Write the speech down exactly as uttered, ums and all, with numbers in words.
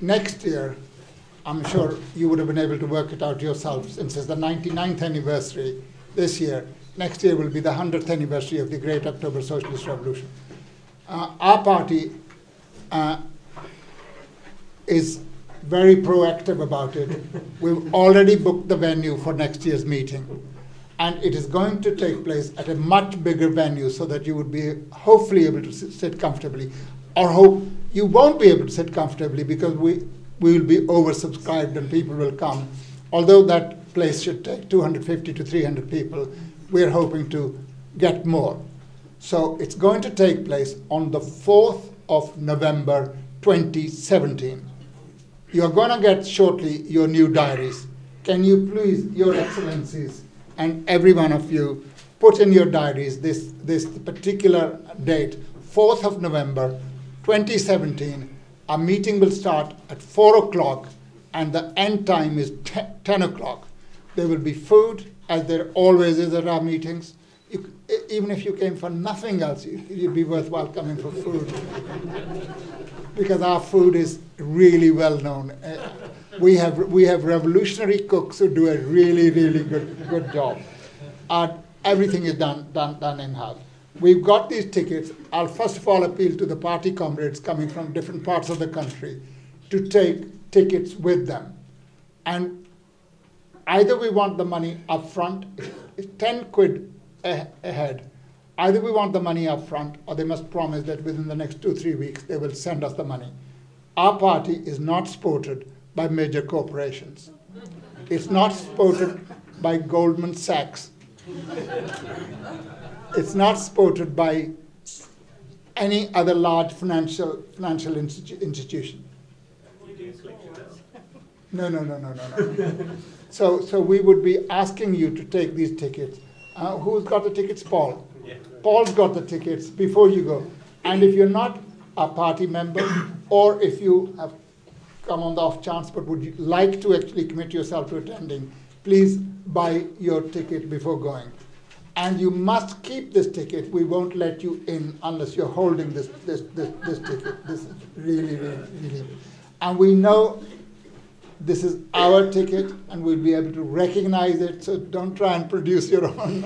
next year, I'm sure you would have been able to work it out yourself, since it's the ninety-ninth anniversary this year. Next year will be the hundredth anniversary of the Great October Socialist Revolution. Uh, our party uh, is very proactive about it. We've already booked the venue for next year's meeting. And it is going to take place at a much bigger venue so that you would be hopefully able to sit comfortably. Or hope you won't be able to sit comfortably because we, we will be oversubscribed and people will come. Although that place should take two hundred fifty to three hundred people, we're hoping to get more. So it's going to take place on the fourth of November twenty seventeen. You're going to get shortly your new diaries. Can you please, Your Excellencies, and every one of you, put in your diaries this, this particular date, fourth of November twenty seventeen. Our meeting will start at four o'clock and the end time is ten o'clock. There will be food, as there always is at our meetings. You, even if you came for nothing else, you, you'd be worthwhile coming for food. Because our food is really well known. Uh, we have we have revolutionary cooks who do a really really good good job. Our, everything is done done done in house. We've got these tickets. I'll first of all appeal to the party comrades coming from different parts of the country to take tickets with them. And either we want the money up front, it's ten quid a, a head. Either we want the money up front, or they must promise that within the next two, three weeks, they will send us the money. Our party is not supported by major corporations. It's not supported by Goldman Sachs. It's not supported by any other large financial, financial institu institution. No, no, no, no, no, no. So, so we would be asking you to take these tickets. Uh, who's got the tickets? Paul. Paul's got the tickets before you go. And if you're not a party member, or if you have come on the off chance but would you like to actually commit yourself to attending, please buy your ticket before going. And you must keep this ticket. We won't let you in unless you're holding this, this, this, this ticket. This is really, really, really. And we know this is our ticket, and we'll be able to recognize it, so don't try and produce your own.